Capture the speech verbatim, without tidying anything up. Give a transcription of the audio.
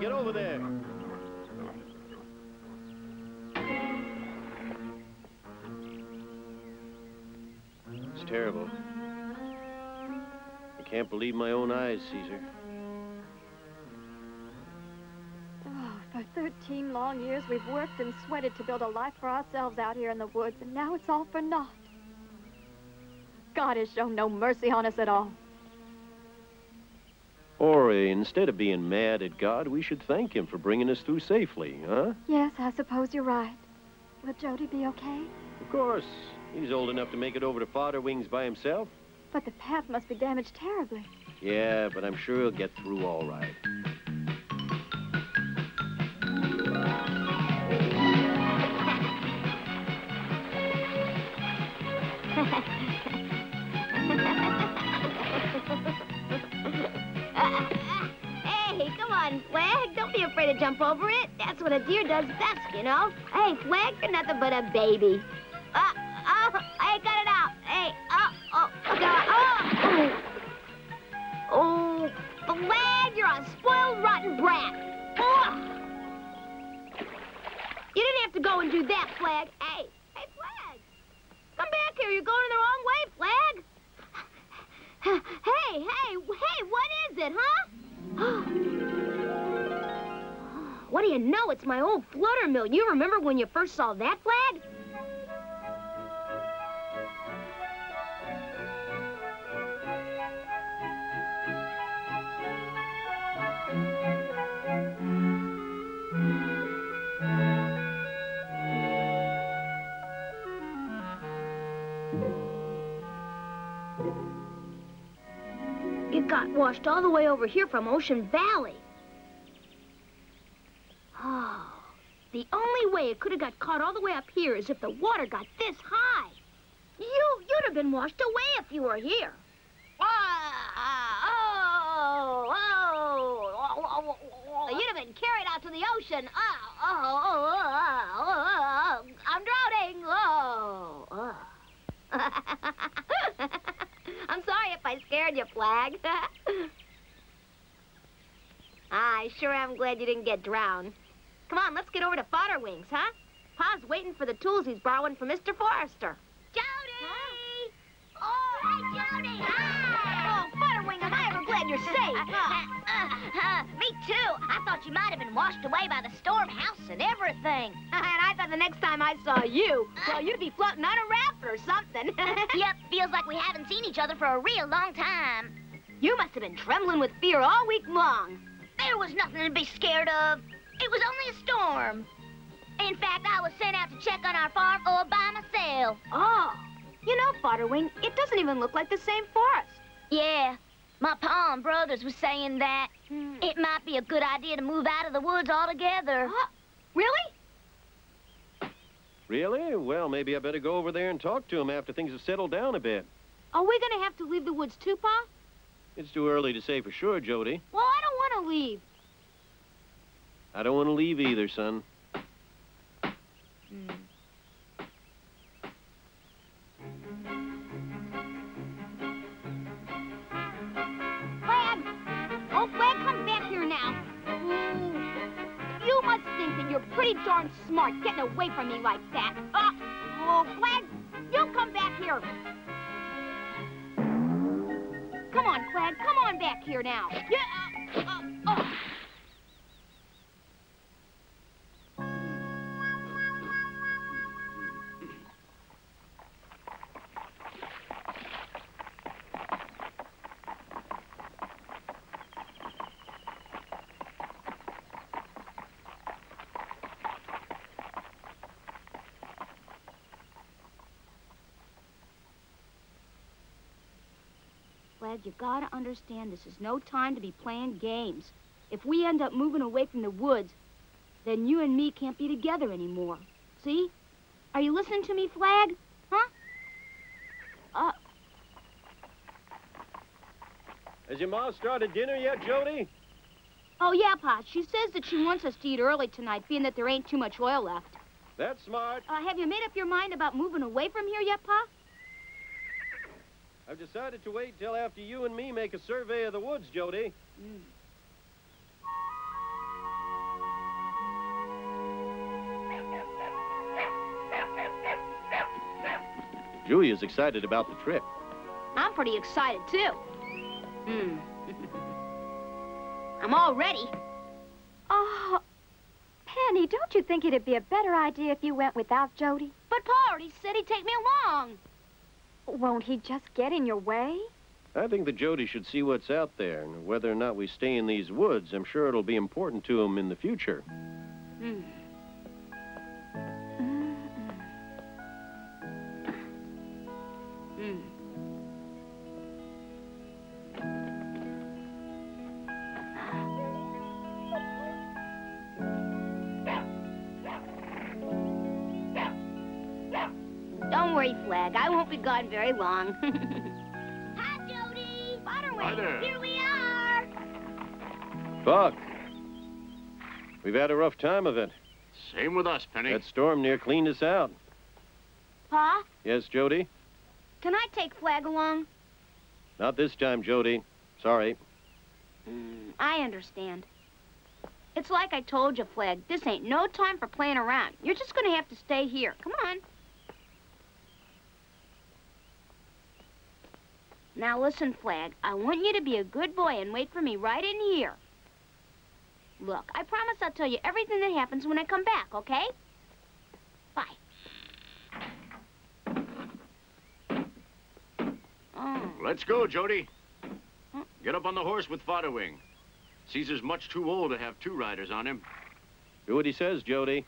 Get over there. It's terrible. I can't believe my own eyes, Caesar. Oh, for thirteen long years, we've worked and sweated to build a life for ourselves out here in the woods, and now it's all for naught. God has shown no mercy on us at all. Or, uh, instead of being mad at God, we should thank him for bringing us through safely, huh? Yes, I suppose you're right. Will Jody be okay? Of course. He's old enough to make it over to Fodder-wing's by himself. But the path must be damaged terribly. Yeah, but I'm sure he'll get through all right. Flag, don't be afraid to jump over it. That's what a deer does best, you know. Hey, Flag, you're nothing but a baby. Oh, oh, hey, cut it out. Hey, oh, oh, oh, oh. Oh, Flag, you're a spoiled, rotten brat. Oh. You didn't have to go and do that, Flag. Hey, hey, Flag, come back here. You're going in the wrong way, Flag. Hey, hey, hey, what is it, huh? What do you know? It's my old flutter mill. You remember when you first saw that, Flag? It got washed all the way over here from Ocean Valley. The only way it could have got caught all the way up here is if the water got this high. You, you'd have been washed away if you were here. Oh, oh, oh, oh. You'd have been carried out to the ocean. Oh, oh, oh, oh, oh, oh. I'm drowning. Oh, oh. I'm sorry if I scared you, Flag. I sure am glad you didn't get drowned. Come on, let's get over to Fodder-wing's, huh? Pa's waiting for the tools he's borrowing from Mister Forrester. Jody! Huh? Oh, hey, Jody! Hi. Oh, Fodder-wing, am I ever glad you're safe. uh, uh, uh, me too. I thought you might have been washed away by the storm house and everything. And I thought the next time I saw you, well, you'd be floating on a raft or something. Yep, feels like we haven't seen each other for a real long time. You must have been trembling with fear all week long. There was nothing to be scared of. It was only a storm. In fact, I was sent out to check on our farm all by myself. Oh. You know, Fodder-wing, it doesn't even look like the same forest. Yeah. My pa and brothers were saying that hmm. it might be a good idea to move out of the woods altogether. Huh? Really? Really? Well, maybe I better go over there and talk to him after things have settled down a bit. Are we going to have to leave the woods too, Pa? It's too early to say for sure, Jody. Well, I don't want to leave. I don't want to leave either, son. Mm. Flag! Oh, Flag, come back here now. Ooh. You must think that you're pretty darn smart getting away from me like that. Oh, oh Flag, you come back here. Come on, Flag, come on back here now. Yeah. Uh, uh, oh. You've got to understand this is no time to be playing games. If we end up moving away from the woods, then you and me can't be together anymore. See? Are you listening to me, Flag? Huh? Uh. Has your ma started dinner yet, Jody? Oh, yeah, Pa. She says that she wants us to eat early tonight, being that there ain't too much oil left. That's smart. Uh, have you made up your mind about moving away from here yet, Pa? I've decided to wait till after you and me make a survey of the woods, Jody. Mm. Julia's excited about the trip. I'm pretty excited, too. Mm. I'm all ready. Oh, Penny, don't you think it'd be a better idea if you went without Jody? But Pa already said he'd take me along. Won't he just get in your way? I think that Jody should see what's out there, and whether or not we stay in these woods, I'm sure it'll be important to him in the future. Mm. Flag. I won't be gone very long. Hi, Jody. Fodder-wing. Here we are. Buck, we've had a rough time of it. Same with us, Penny. That storm near cleaned us out. Pa? Yes, Jody? Can I take Flag along? Not this time, Jody. Sorry. Mm, I understand. It's like I told you, Flag. This ain't no time for playing around. You're just gonna have to stay here. Come on. Now listen, Flag, I want you to be a good boy and wait for me right in here. Look, I promise I'll tell you everything that happens when I come back, okay? Bye. Oh. Let's go, Jody. Huh? Get up on the horse with Fodder-wing. Caesar's much too old to have two riders on him. Do what he says, Jody.